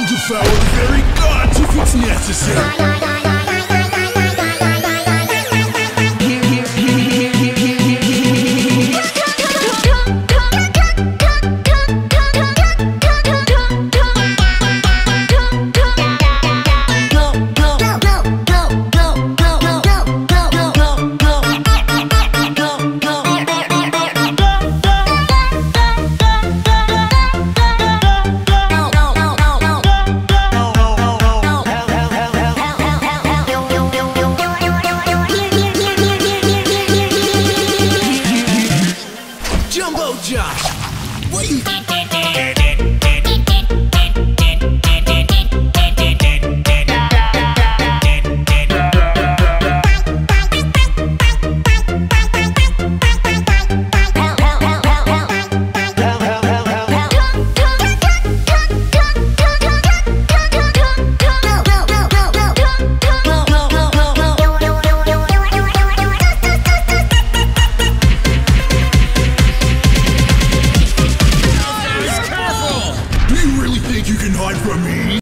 I'll defend the very gods if it's necessary.